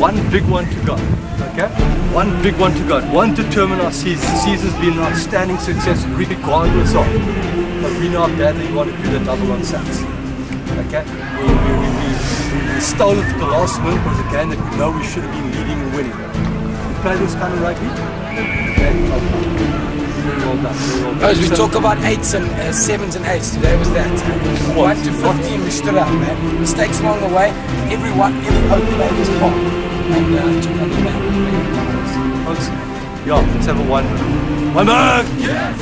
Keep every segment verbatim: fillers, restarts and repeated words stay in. One big one to go. Okay? One big one to go. It won't determine our season. The season's been an outstanding success regardless of. But we know how badly we want to do the double on Sachs. Okay? We, we, we, we, we stole it at the last minute. It was a game that we know we should have been leading and winning. We play this kind of rugby. Okay? Well done, well done. As we so, talk about eights and uh, sevens and eights, today was that. One to fifteen, we stood up, man. Mistakes along the way, everyone, every open play was popped. And uh, took on the man. Folks, yeah, let's have a one. Wynberg! Yes!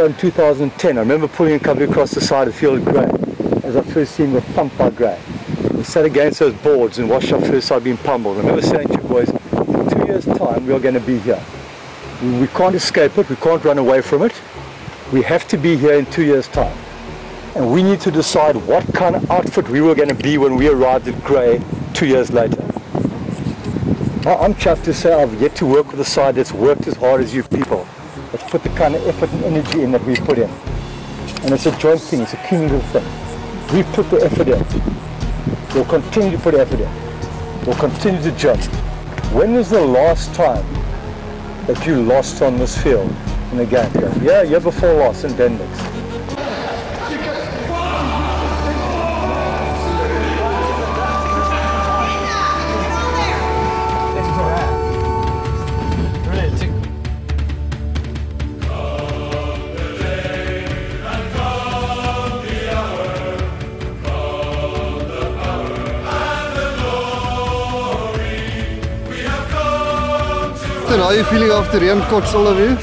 In two thousand ten, I remember pulling a company across the side of the field at Grey, as I first seen the thump by Grey. We sat against those boards and watched our first side being pummeled. I remember saying to you boys, in two years' time we are going to be here. We can't escape it, we can't run away from it. We have to be here in two years' time. And we need to decide what kind of outfit we were going to be when we arrived at Grey two years later. I'm chuffed to say I've yet to work with a side that's worked as hard as you people. Let's put the kind of effort and energy in that we put in. And it's a joint thing, it's a cumulative thing. We put the effort in. We'll continue to put effort in. We'll continue to jump. When was the last time that you lost on this field in a game? Yeah, year before loss in Dundee. how are you feeling after raincoats, all of you?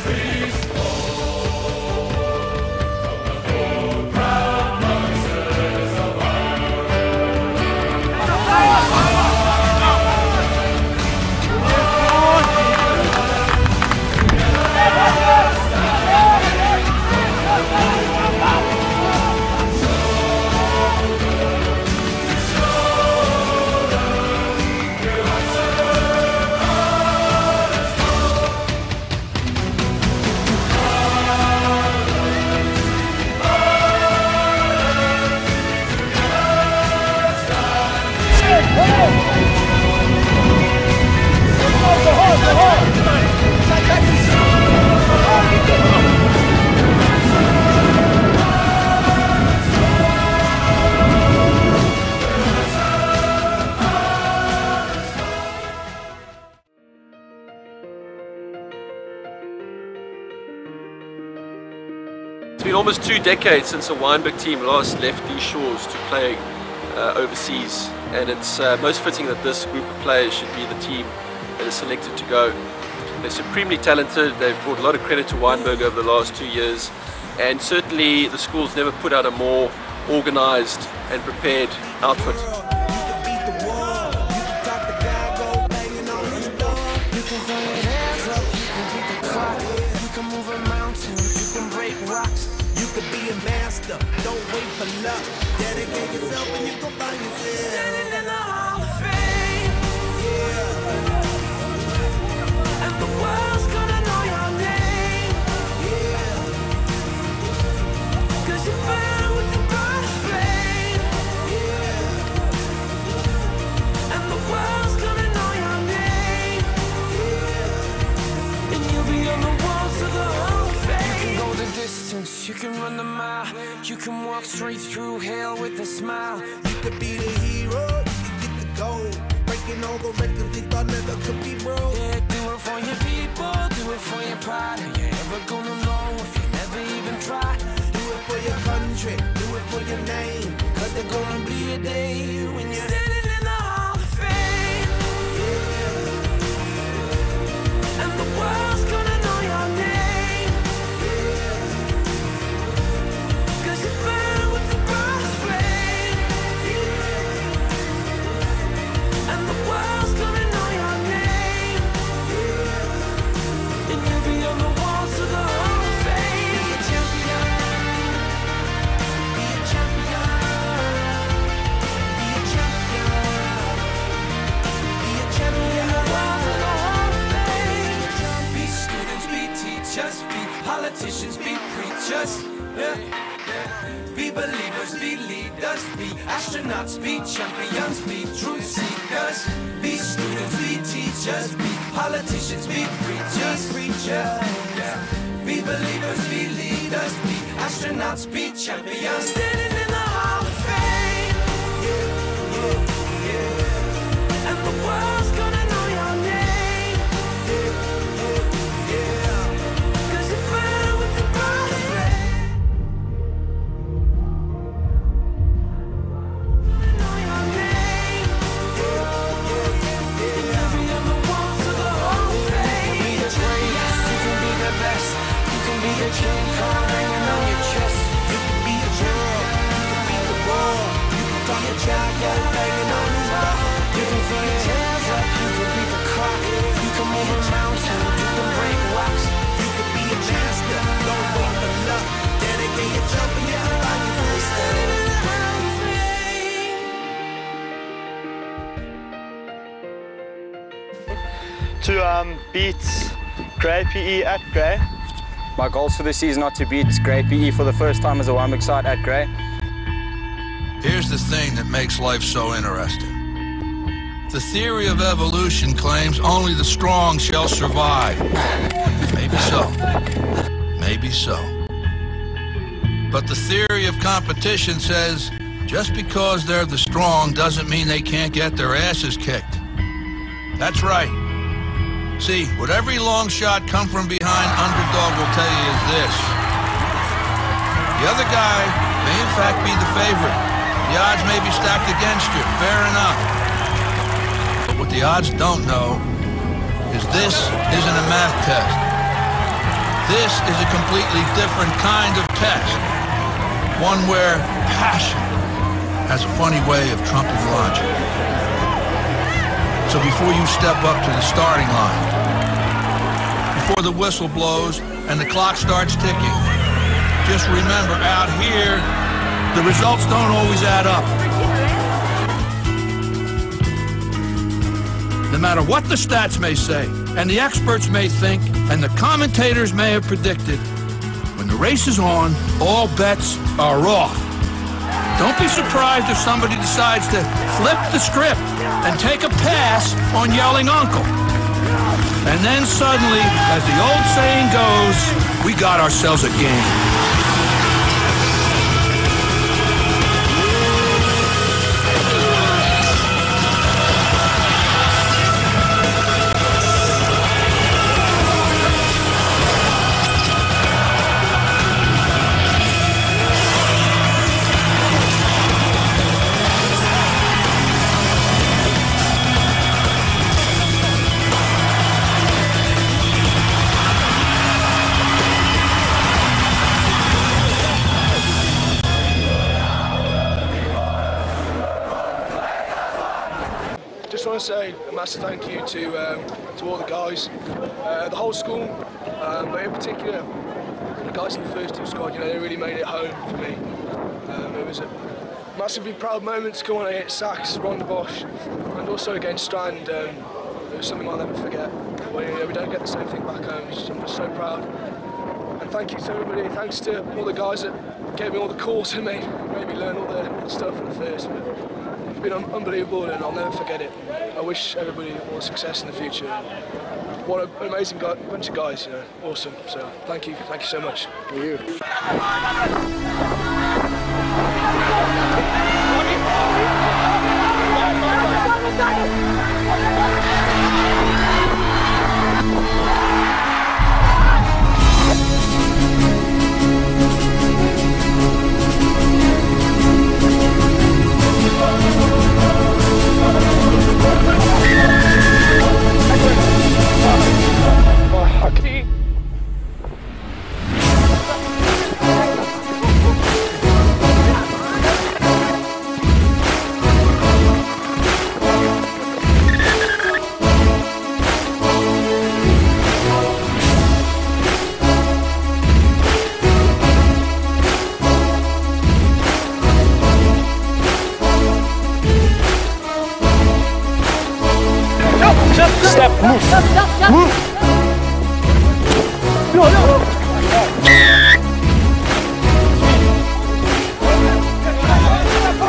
It's been almost two decades since the Wynberg team last left these shores to play uh, overseas, and it's uh, most fitting that this group of players should be the team that is selected to go. They're supremely talented, they've brought a lot of credit to Wynberg over the last two years, and certainly the school's never put out a more organised and prepared outfit. Don't wait for luck. Dedicate yourself and you can find yourself. Standing in the Hall of Fame. Yeah. And the world's gonna know your name. Yeah. Cause you're fine with the girl's flame. Yeah. And the world's gonna know your name. Yeah. And you'll be on the walls of the Hall of Fame. You can go the distance, you can run the mile. You can walk straight through hell with a smile. You could be the hero, you could get the gold. Breaking all the records they thought never could be broke. Yeah, do it for your people, do it for your pride. And you're never gonna know if you never even try. Do it for your country, do it for your name. Cause there's gonna be a day when you're standing in the Hall of Fame. Yeah. And the world's gonna know your name. Politicians be preachers, yeah. Be believers, be leaders, be astronauts, be champions, be truth seekers, be students, be teachers, be politicians, be preachers, preachers, yeah. Be believers, be leaders, be astronauts, be champions, standing in the Hall of Fame, yeah, yeah, yeah. And the world's gonna know your name, yeah, yeah, yeah. To um, beat Grey P E at Grey. My goals for this season are to beat Grey P E for the first time as a Wynberg side at Grey. Here's the thing that makes life so interesting. The theory of evolution claims only the strong shall survive. Maybe so. Maybe so. But the theory of competition says just because they're the strong doesn't mean they can't get their asses kicked. That's right. See, what every long shot come from behind underdog will tell you is this. The other guy may in fact be the favorite. The odds may be stacked against you, fair enough. But what the odds don't know is this isn't a math test. This is a completely different kind of test. One where passion has a funny way of trumping logic. So before you step up to the starting line, before the whistle blows and the clock starts ticking, just remember, out here, the results don't always add up. No matter what the stats may say, and the experts may think, and the commentators may have predicted, when the race is on, all bets are off. Don't be surprised if somebody decides to flip the script and take a pass on Yelling Uncle. And then suddenly, as the old saying goes, we got ourselves a game. Say a massive thank you to um, to all the guys, uh, the whole school, um, but in particular the guys in the first team squad. You know, they really made it home for me. Um, it was a massively proud moment to come on against Sachs, Rondebosch, and also against Strand. Um, it was something I'll never forget. Well, you know, we don't get the same thing back home. It's just, I'm just so proud. And thank you to everybody. Thanks to all the guys that gave me all the calls and made made me learn all the stuff in the first. But, it's been un unbelievable, and I'll never forget it. I wish everybody all success in the future. What an amazing guy, bunch of guys, you know, awesome. So thank you, thank you so much. Thank you. Step, move, move. No, no. Step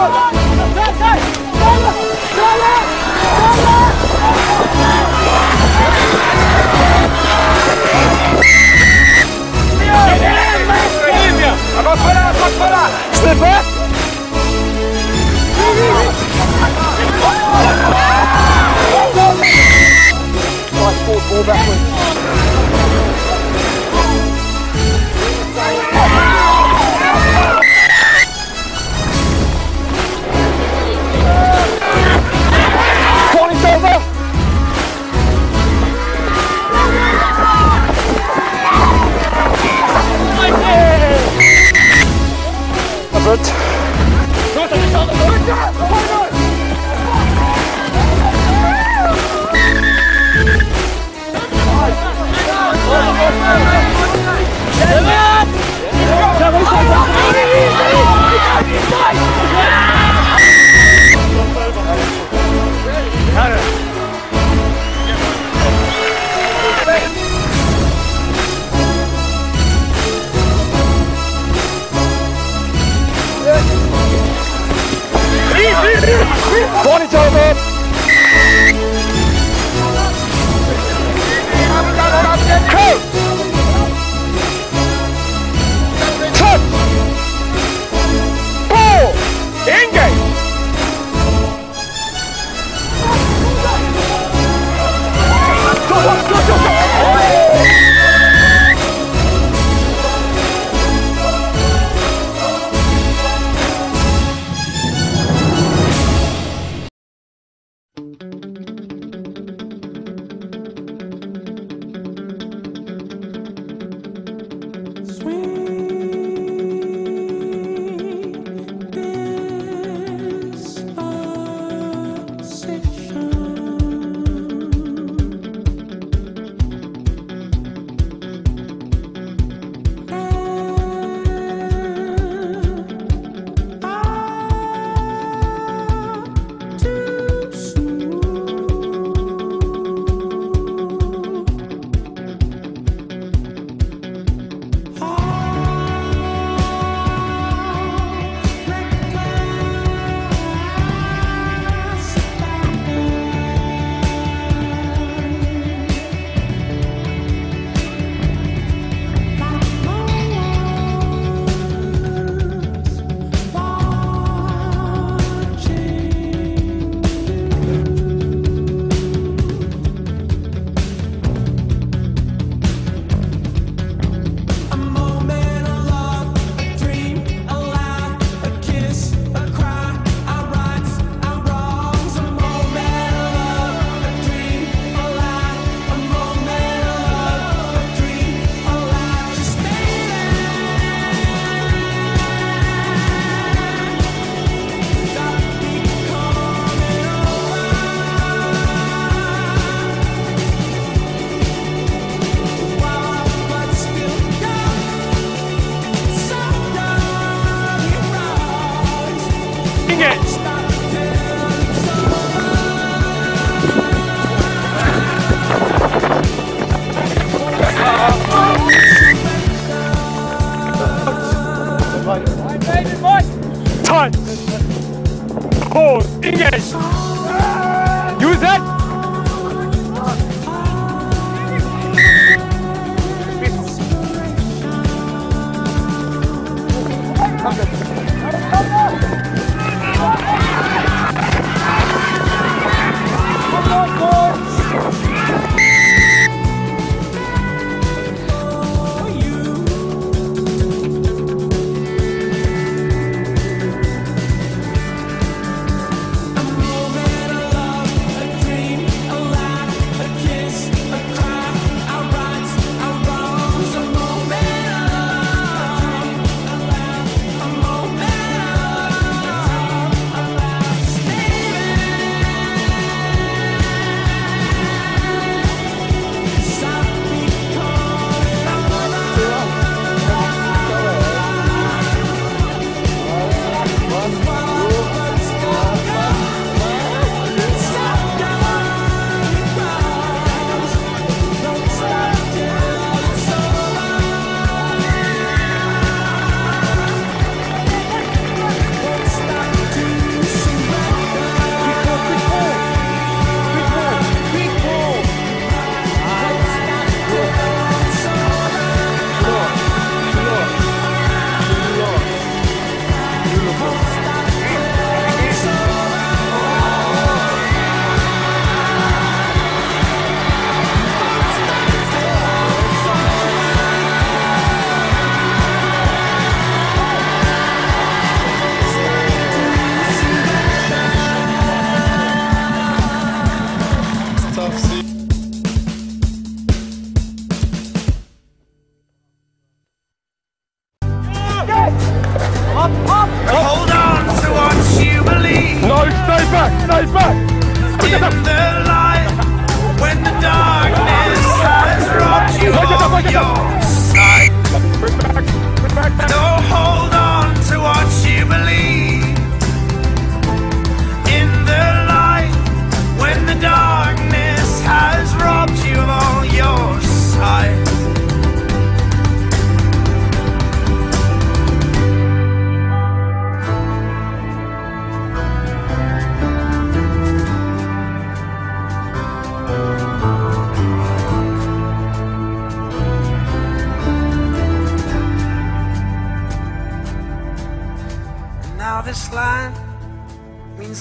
back. All backwards. Corning's over. A bit. North on the shoulder. North. Vonage over.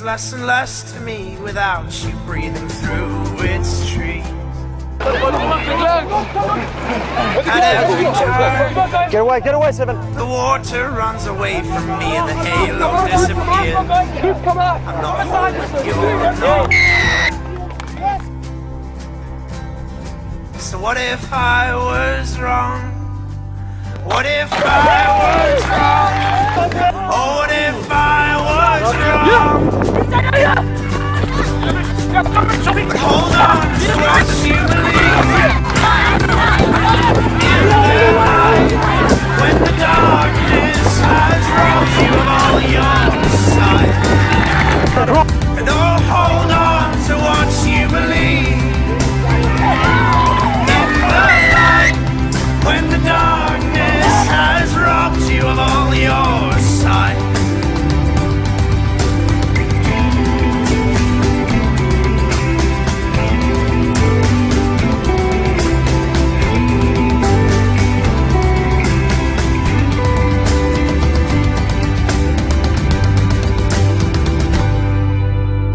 Less and less to me without you breathing through its trees. Get away, get away, Seven! The water runs away from me and the halo disappears. I'm not holding you, I'm not. So what if I was wrong? What if if I was wrong? Oh, what if I was wrong? But hold on, what do you believe? In the light, when the darkness has robbed you of all your sight. And oh, hold on to what you believe. When the darkness has robbed you of all your sight.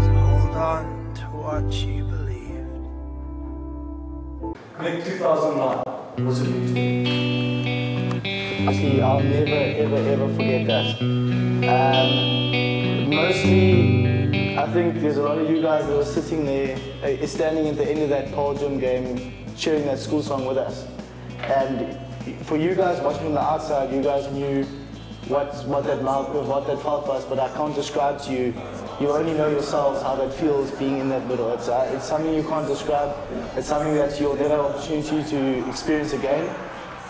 So hold on to what you believed. Make two thousand nine. Was a See, I'll never, ever, ever forget that. Um, mostly, I think there's a lot of you guys that were sitting there, uh, standing at the end of that Paul Gym game, cheering that school song with us. And for you guys watching from the outside, you guys knew what what that mouth, what that felt for us. But I can't describe to you. You only know yourselves how that feels being in that middle. It's, uh, it's something you can't describe. It's something that you'll never have an opportunity to experience again.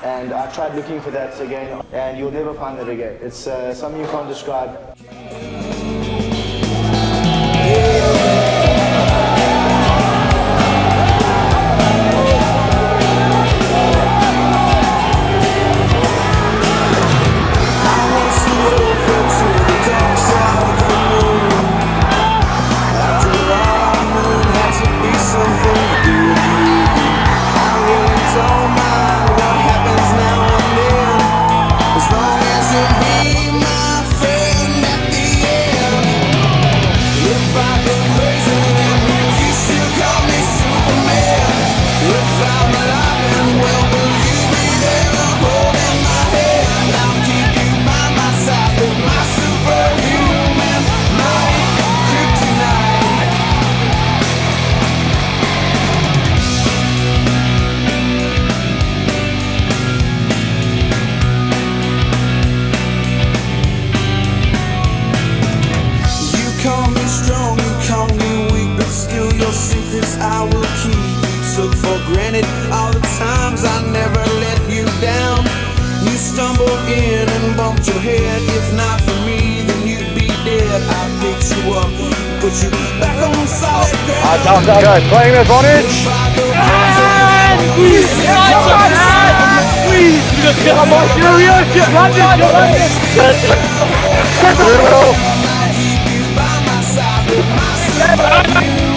And I tried looking for that again, and you'll never find that again. It's uh, something you can't describe. Down, down, go. Playing with Vonage. And he's got it. Please, come on, Julio. Run this, run this. Brutal.